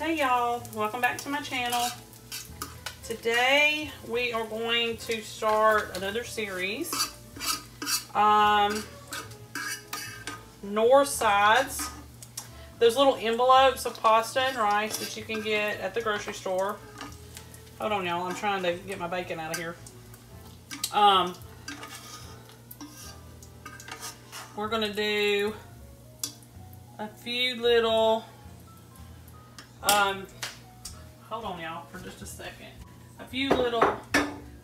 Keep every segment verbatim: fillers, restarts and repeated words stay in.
Hey y'all, welcome back to my channel. Today we are going to start another series. Um, Knorr sides. Those little envelopes of pasta and rice that you can get at the grocery store. Hold on y'all, I'm trying to get my bacon out of here. Um, we're gonna do a few little Um, hold on y'all for just a second. A few little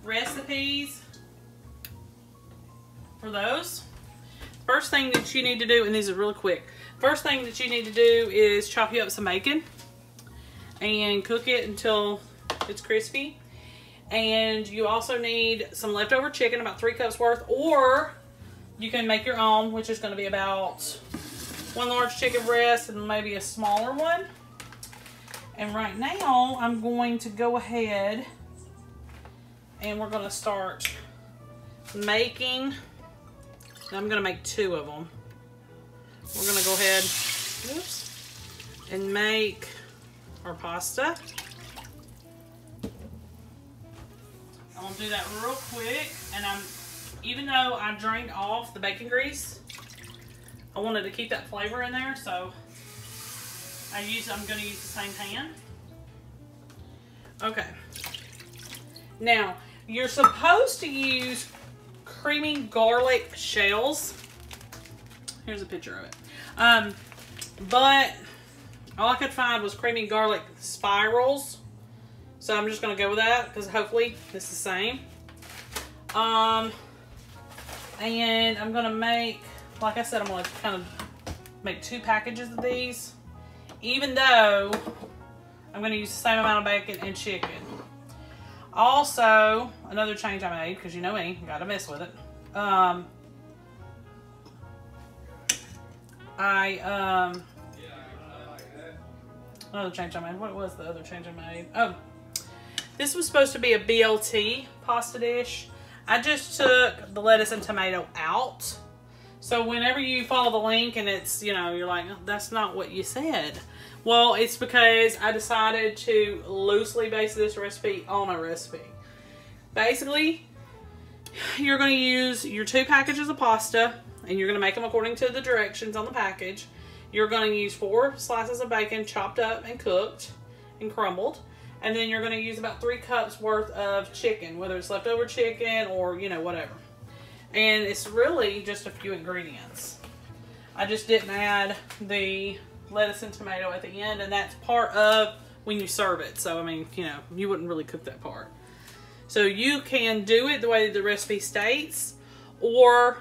recipes for those. First thing that you need to do, and these are really quick. First thing that you need to do is chop you up some bacon and cook it until it's crispy. And you also need some leftover chicken, about three cups worth, or you can make your own, which is going to be about one large chicken breast and maybe a smaller one. And right now, I'm going to go ahead and we're going to start making. I'm going to make two of them. We're going to go ahead oops, and make our pasta. I'm going to do that real quick. And I'm, even though I drained off the bacon grease, I wanted to keep that flavor in there. So I use, I'm going to use the same pan. Okay. Now, you're supposed to use creamy garlic shells. Here's a picture of it. Um, but all I could find was creamy garlic spirals. So I'm just going to go with that because hopefully it's the same. Um, and I'm going to make, like I said, I'm going to kind of make two packages of these. Even though I'm going to use the same amount of bacon and chicken. Also, another change I made, because you know me, you got to mess with it. Um, I, um, another change I made. What was the other change I made? Oh, this was supposed to be a B L T pasta dish. I just took the lettuce and tomato out. So whenever you follow the link and it's, you know, you're like, that's not what you said. Well, it's because I decided to loosely base this recipe on a recipe. Basically, you're going to use your two packages of pasta and you're going to make them according to the directions on the package. You're going to use four slices of bacon chopped up and cooked and crumbled. And then you're going to use about three cups worth of chicken, whether it's leftover chicken or, you know, whatever. And it's really just a few ingredients. I just didn't add the lettuce and tomato at the end, and that's part of when you serve it. So, I mean, you know, you wouldn't really cook that part. So you can do it the way the recipe states, or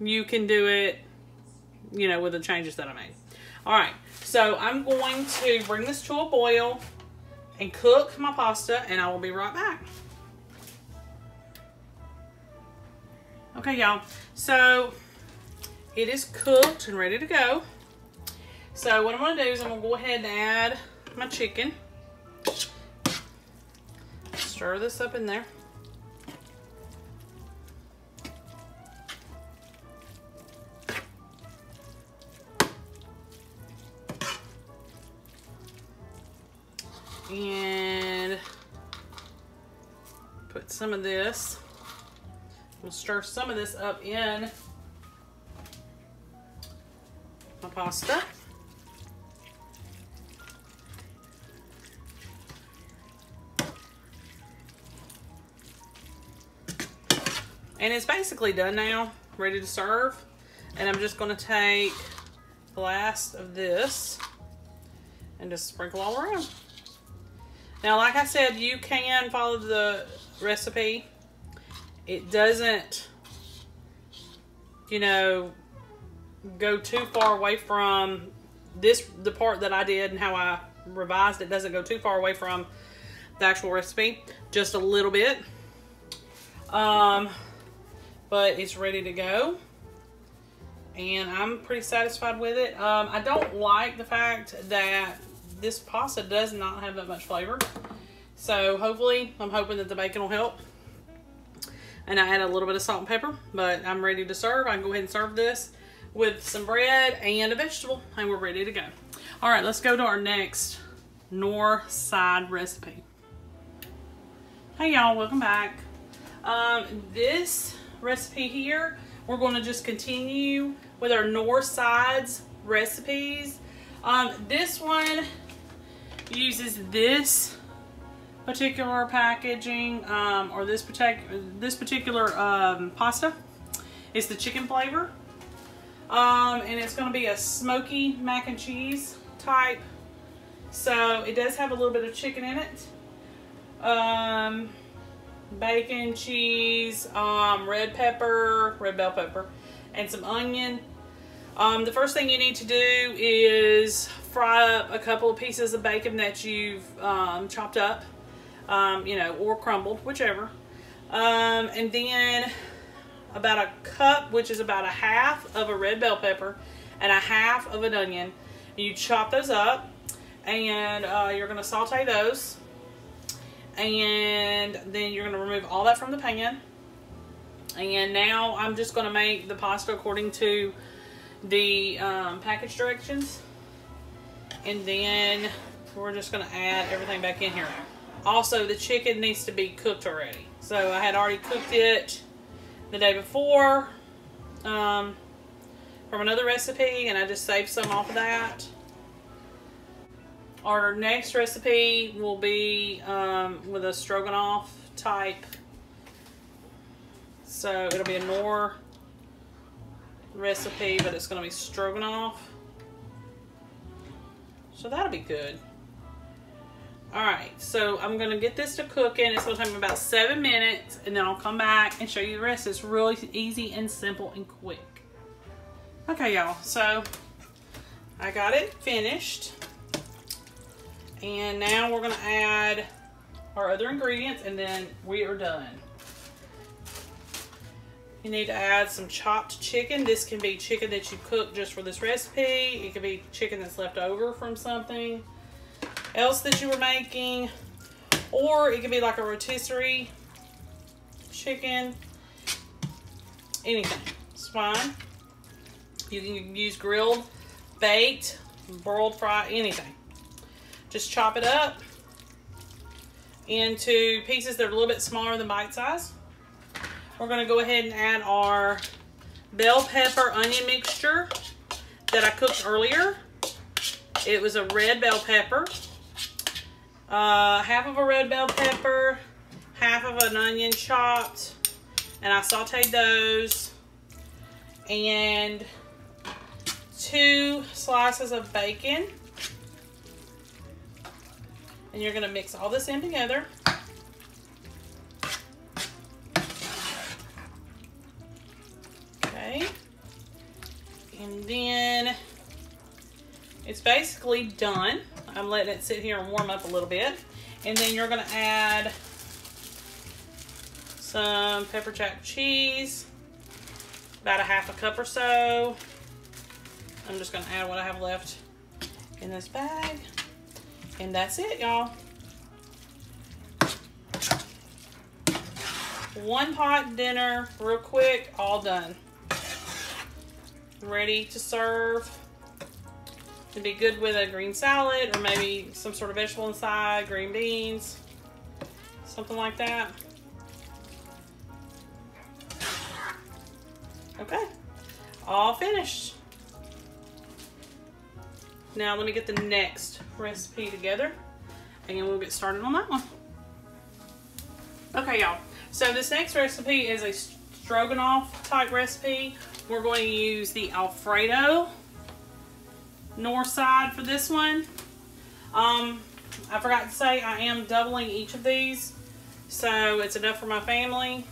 you can do it, you know, with the changes that I made. All right, so I'm going to bring this to a boil and cook my pasta, and I will be right back. Okay, y'all, so it is cooked and ready to go. So what I'm gonna do is I'm gonna go ahead and add my chicken. Stir this up in there. And put some of this We'll stir some of this up in my pasta. And it's basically done now, ready to serve. And I'm just gonna take the last of this and just sprinkle all around. Now, like I said, you can follow the recipe. It doesn't, you know, go too far away from this, the part that I did and how I revised it doesn't go too far away from the actual recipe, just a little bit. Um, but it's ready to go. And I'm pretty satisfied with it. Um, I don't like the fact that this pasta does not have that much flavor. So hopefully, I'm hoping that the bacon will help. And I add a little bit of salt and pepper, but I'm ready to serve. I can go ahead and serve this with some bread and a vegetable, and we're ready to go. All right, let's go to our next Knorr side recipe. Hey y'all, welcome back. Um, this recipe here, we're going to just continue with our Knorr sides recipes. Um, this one uses this particular packaging, um, or this, this particular um, pasta. It's the chicken flavor. Um, and it's going to be a smoky mac and cheese type. So it does have a little bit of chicken in it. Um, bacon, cheese, um, red pepper, red bell pepper, and some onion. Um, the first thing you need to do is fry up a couple of pieces of bacon that you've um, chopped up, um, you know, or crumbled, whichever. Um, and then about a cup, which is about a half of a red bell pepper and a half of an onion. You chop those up, and uh, you're going to saute those, and then you're going to remove all that from the pan. And now I'm just going to make the pasta according to the um, package directions, and then we're just going to add everything back in here. Also, the chicken needs to be cooked already, so I had already cooked it the day before um, from another recipe, and I just saved some off of that. Our next recipe will be um, with a stroganoff type, so it'll be a Knorr recipe, but it's going to be stroganoff, so that'll be good. Alright, so I'm going to get this to cooking. It's going to take me about seven minutes, and then I'll come back and show you the rest. It's really easy and simple and quick. Okay, y'all, so I got it finished. And now we're going to add our other ingredients, and then we are done. You need to add some chopped chicken. This can be chicken that you cooked just for this recipe. It could be chicken that's left over from something else that you were making, or it could be like a rotisserie chicken. Anything, it's fine. You can use grilled, baked, broiled, fried, anything. Just chop it up into pieces that are a little bit smaller than bite size. We're going to go ahead and add our bell pepper onion mixture that I cooked earlier. It was a red bell pepper, uh, half of a red bell pepper, half of an onion chopped, and I sauteed those, and two slices of bacon. And you're gonna mix all this in together. Okay. And then it's basically done. I'm letting it sit here and warm up a little bit. And then you're gonna add some pepper jack cheese, about a half a cup or so. I'm just gonna add what I have left in this bag. And that's it, y'all. One pot dinner, real quick, all done. Ready to serve. It'd be good with a green salad, or maybe some sort of vegetable inside, green beans, something like that. Okay, all finished. Now let me get the next recipe together, and we'll get started on that one. Okay, y'all. So this next recipe is a stroganoff type recipe. We're going to use the Alfredo Knorr side for this one. Um, I forgot to say I am doubling each of these, so it's enough for my family.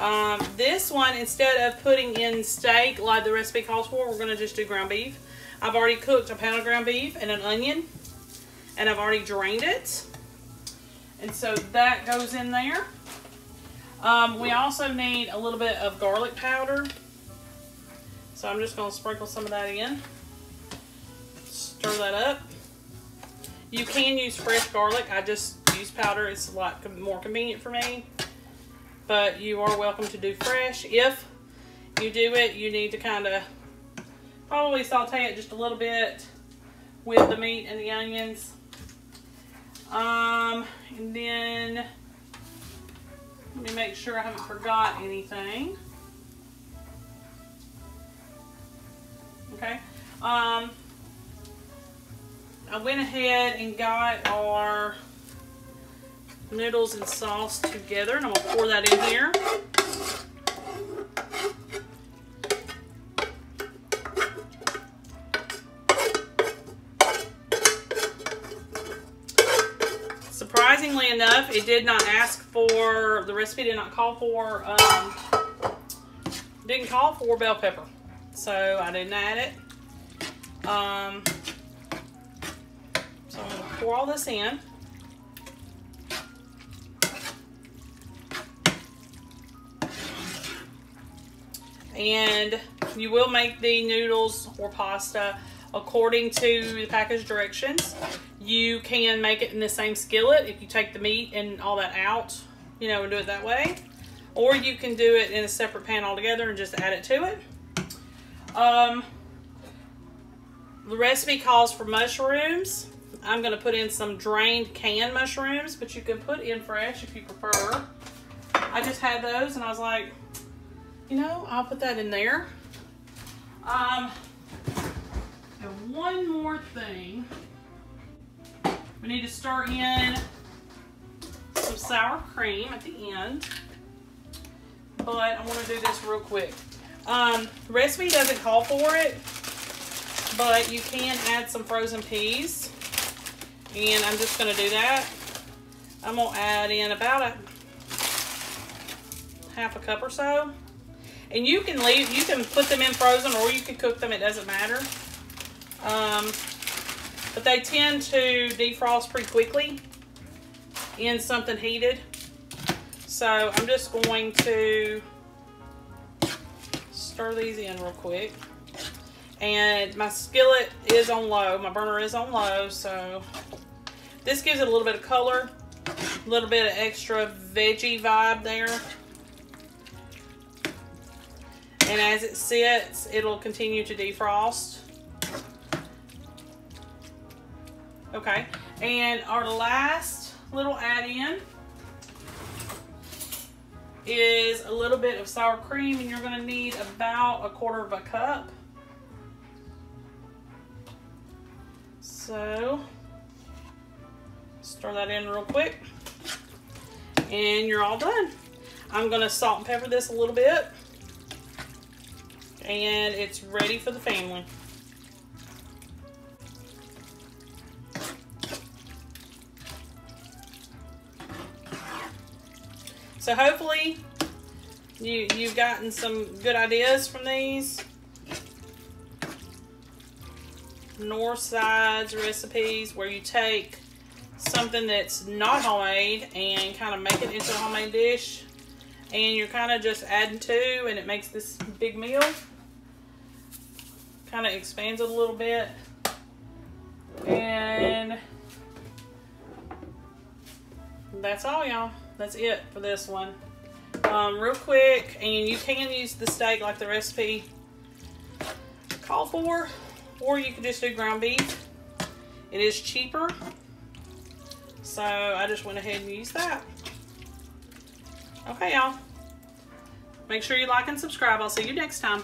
Um, this one, instead of putting in steak like the recipe calls for, we're going to just do ground beef. I've already cooked a pound of ground beef and an onion, and I've already drained it, and so that goes in there. Um, we also need a little bit of garlic powder, so I'm just going to sprinkle some of that in. Stir that up. You can use fresh garlic. I just use powder. It's a lot more convenient for me, but you are welcome to do fresh. If you do it, you need to kind of probably saute it just a little bit with the meat and the onions, Um, and then let me make sure I haven't forgot anything. Okay. Um, I went ahead and got our noodles and sauce together, and I'm gonna pour that in here. Surprisingly enough, it did not ask for, the recipe did not call for, um, didn't call for bell pepper. So I didn't add it. Um, so I'm going to pour all this in. And you will make the noodles or pasta according to the package directions. You can make it in the same skillet if you take the meat and all that out, you know, and do it that way. Or you can do it in a separate pan altogether and just add it to it. Um, the recipe calls for mushrooms. I'm going to put in some drained canned mushrooms, but you can put in fresh if you prefer. I just had those and I was like, you know, I'll put that in there. Um, and one more thing. We need to stir in some sour cream at the end, but I want to do this real quick. Um, the recipe doesn't call for it, but you can add some frozen peas, and I'm just going to do that. I'm going to add in about a half a cup or so, and you can leave, you can put them in frozen or you can cook them, it doesn't matter. Um, but they tend to defrost pretty quickly in something heated. So I'm just going to stir these in real quick. And my skillet is on low, my burner is on low, so this gives it a little bit of color, a little bit of extra veggie vibe there. And as it sits, it'll continue to defrost. Okay, and our last little add-in is a little bit of sour cream, and you're going to need about a quarter of a cup. So, stir that in real quick, and you're all done. I'm going to salt and pepper this a little bit, and it's ready for the family. So hopefully you, you've gotten some good ideas from these Knorr sides recipes, where you take something that's not homemade and kind of make it into a homemade dish, and you're kind of just adding to, and it makes this big meal. Kind of expands it a little bit. And that's all, y'all. That's it for this one. Um, real quick, and you can use the steak like the recipe called for, or you can just do ground beef. It is cheaper, so I just went ahead and used that. Okay, y'all. Make sure you like and subscribe. I'll see you next time.